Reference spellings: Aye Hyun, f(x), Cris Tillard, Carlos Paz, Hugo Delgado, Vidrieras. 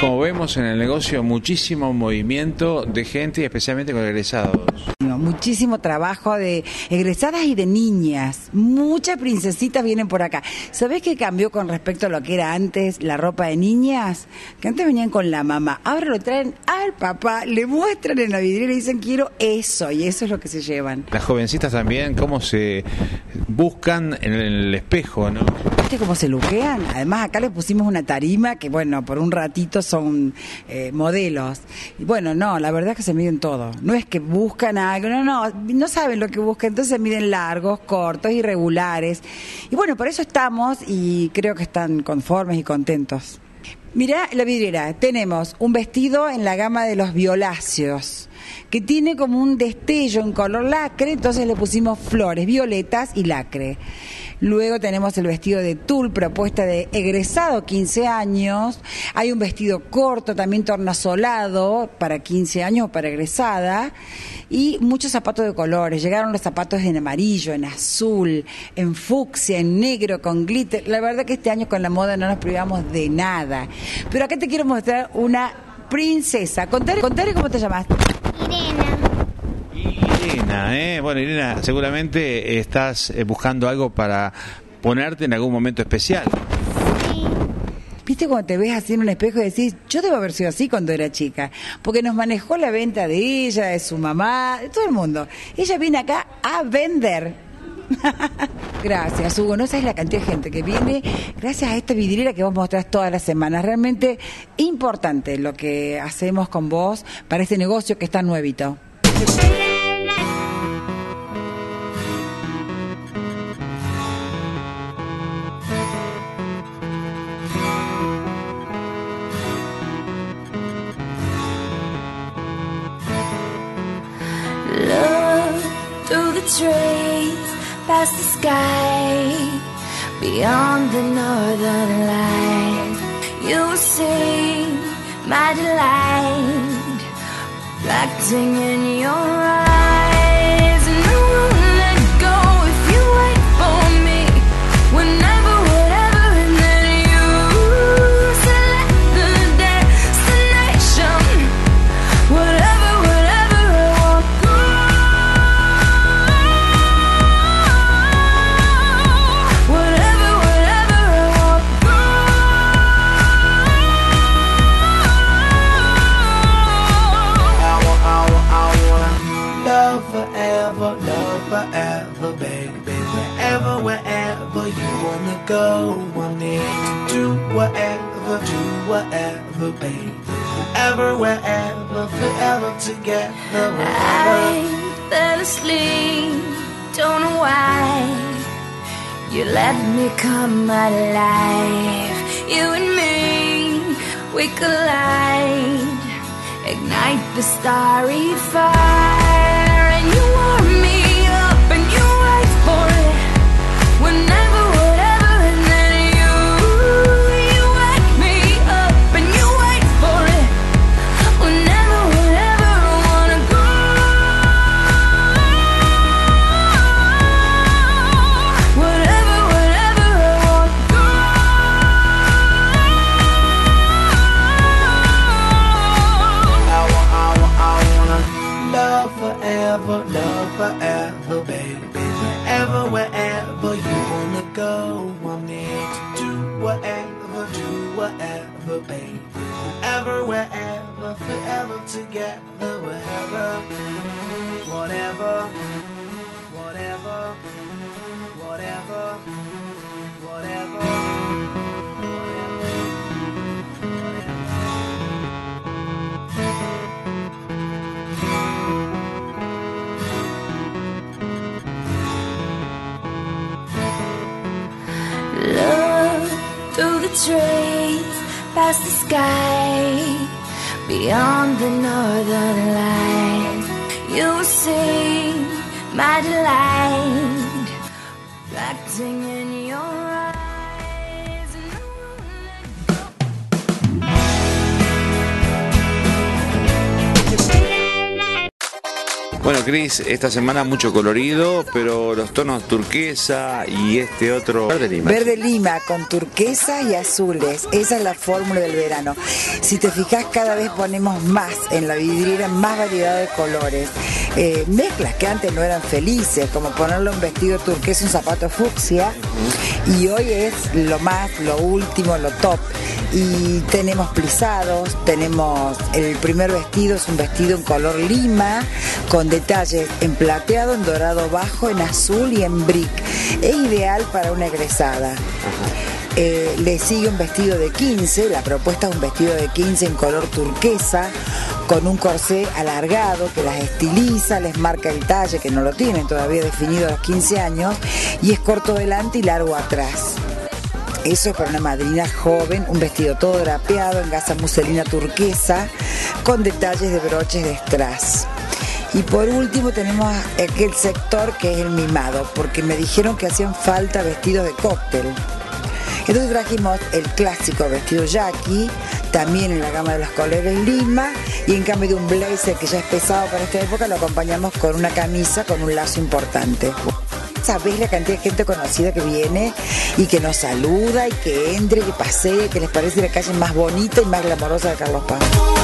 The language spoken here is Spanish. Como vemos en el negocio, muchísimo movimiento de gente y especialmente con egresados. Muchísimo trabajo de egresadas y de niñas. Muchas princesitas vienen por acá. ¿Sabés qué cambió con respecto a lo que era antes la ropa de niñas? Que antes venían con la mamá, ahora lo traen al papá, le muestran en la vidriera y dicen quiero eso, y eso es lo que se llevan. Las jovencitas también, cómo se buscan en el espejo, ¿no? ¿Viste cómo se luquean? Además acá les pusimos una tarima que bueno, por un ratito son modelos. Y bueno, no, la verdad es que se miden todo. No es que buscan algo, no saben lo que buscan, entonces se miden largos, cortos, irregulares. Y bueno, por eso estamos y creo que están conformes y contentos. Mirá la vidriera, tenemos un vestido en la gama de los violáceos, que tiene como un destello en color lacre, entonces le pusimos flores, violetas y lacre. Luego tenemos el vestido de tul, propuesta de egresado, 15 años. Hay un vestido corto, también tornasolado, para 15 años, para egresada. Y muchos zapatos de colores. Llegaron los zapatos en amarillo, en azul, en fucsia, en negro, con glitter. La verdad que este año con la moda no nos privamos de nada. Pero acá te quiero mostrar una princesa. Contale cómo te llamaste. Irena, Bueno, Irena, seguramente estás buscando algo para ponerte en algún momento especial. Sí. ¿Viste cuando te ves así en un espejo y decís, yo debo haber sido así cuando era chica? Porque nos manejó la venta de ella, de su mamá, de todo el mundo. Ella viene acá a vender. Gracias, Hugo. No sabes la cantidad de gente que viene gracias a esta vidriera que vos mostrás todas las semanas. Realmente importante lo que hacemos con vos para este negocio que está nuevito. Look through the trees, past the sky, beyond the northern light, you will see my delight reflecting in your eyes. Whatever, baby, forever, wherever, forever together. I fell asleep, don't know why. You let me come alive. You and me, we collide, ignite the starry fire, and you warm me up, and you wait for it whenever. Trees, past the sky, beyond the northern light, you will see my delight reflecting in your eyes. Bueno, Cris, esta semana mucho colorido, pero los tonos turquesa y este otro... Verde lima. Verde lima con turquesa y azules. Esa es la fórmula del verano. Si te fijas, cada vez ponemos más en la vidriera, más variedad de colores. Mezclas que antes no eran felices, como ponerle un vestido turquesa, un zapato fucsia. Y hoy es lo más, lo último, lo top. Y tenemos plisados, tenemos el primer vestido, es un vestido en color lima, con detalles en plateado, en dorado bajo, en azul y en brick. Es ideal para una egresada. Le sigue un vestido de 15, la propuesta es un vestido de 15 en color turquesa, con un corsé alargado que las estiliza, les marca el talle, que no lo tienen todavía definido a los 15 años, y es corto delante y largo atrás. Eso es para una madrina joven, un vestido todo drapeado en gasa muselina turquesa con detalles de broches de strass. Y por último tenemos aquel sector que es el mimado, porque me dijeron que hacían falta vestidos de cóctel. Entonces trajimos el clásico vestido yaqui, también en la gama de los colores lima, y en cambio de un blazer que ya es pesado para esta época lo acompañamos con una camisa con un lazo importante. Sabés la cantidad de gente conocida que viene y que nos saluda y que entre, que pasee, que les parece la calle más bonita y más glamorosa de Carlos Paz.